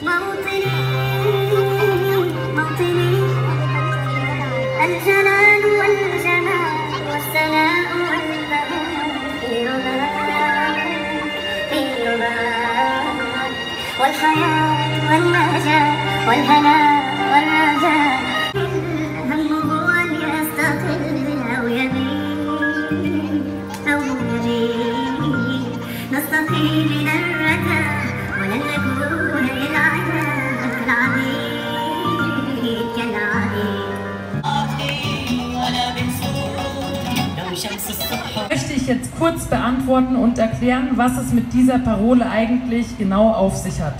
والحياة والنجاة والهناء والرجاء همه أن يستقل أو يبين أو يجيب نستقي من الركاء ولن نكون للعداء كالعبيد ولا بالسرور لو شمس الصبح. Ich jetzt kurz beantworten und erklären, was es mit dieser Parole eigentlich genau auf sich hat.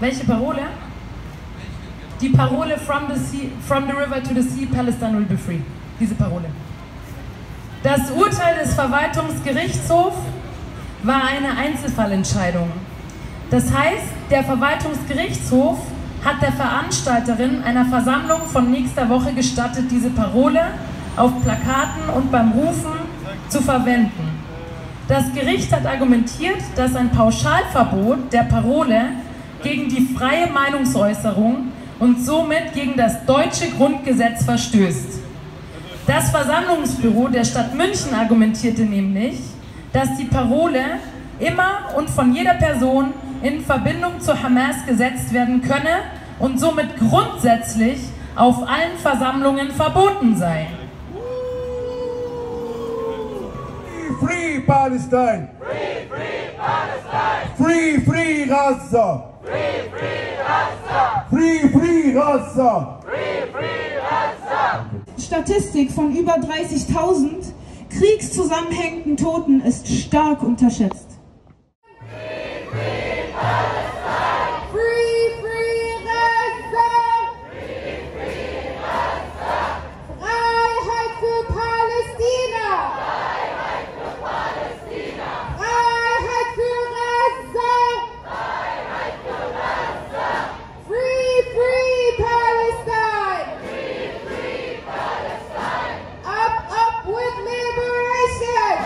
Welche Parole? Die Parole from the river to the sea, Palestine will be free. Diese Parole. Das Urteil des Verwaltungsgerichtshofs war eine Einzelfallentscheidung. Das heißt, der Verwaltungsgerichtshof hat der Veranstalterin einer Versammlung von nächster Woche gestattet, diese Parole auf Plakaten und beim Rufen zu verwenden. Das Gericht hat argumentiert, dass ein Pauschalverbot der Parole gegen die freie Meinungsäußerung und somit gegen das deutsche Grundgesetz verstößt. Das Versammlungsbüro der Stadt München argumentierte nämlich, dass die Parole immer und von jeder Person in Verbindung zur Hamas gesetzt werden könne und somit grundsätzlich auf allen Versammlungen verboten sei. Free Palestine! Free, free Palestine! Free, free Gaza! Free, free Gaza! Free, free Gaza! Free, free Gaza! Statistik von über 30.000 kriegszusammenhängenden Toten ist stark unterschätzt. Free, free Palestine! Free, free Gaza! Free, free Gaza! Freiheit für Palästina! Up, up with liberation!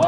Oh!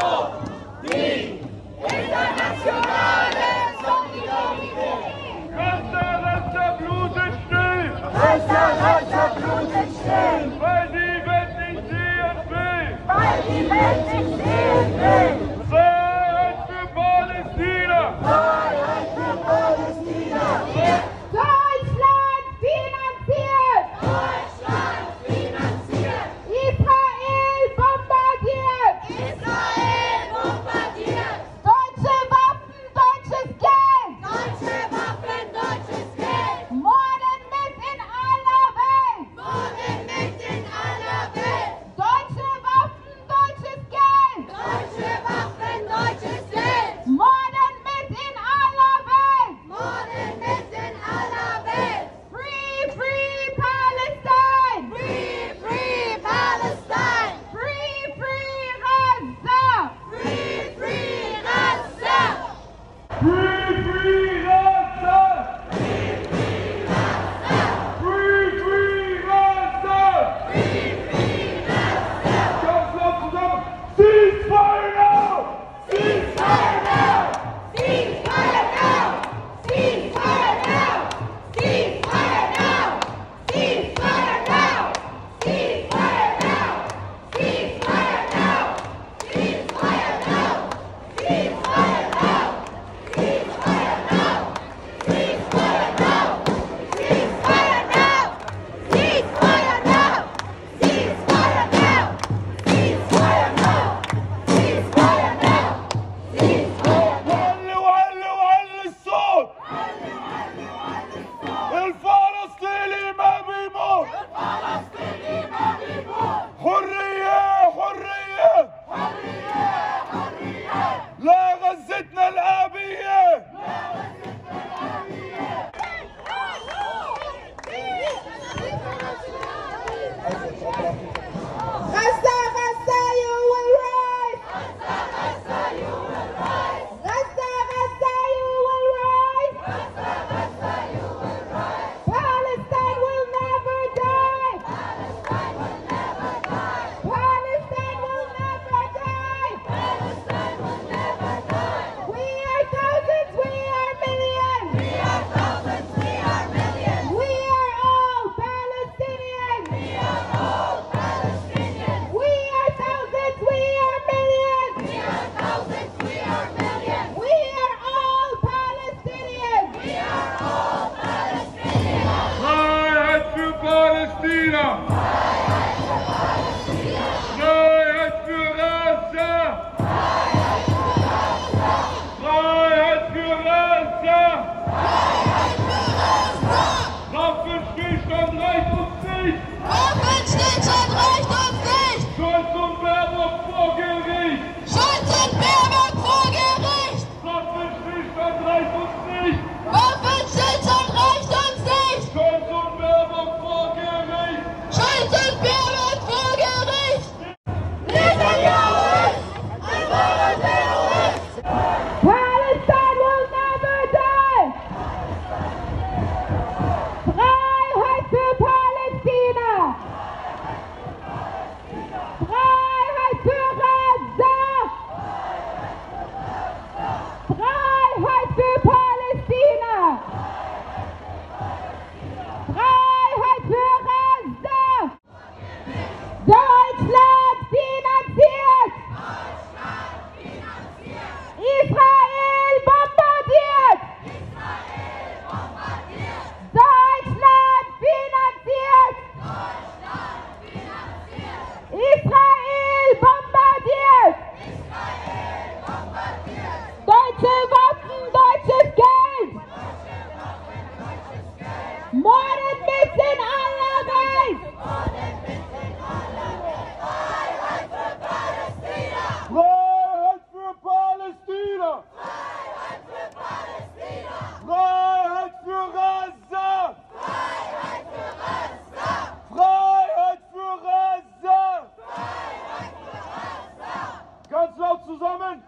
zusammen!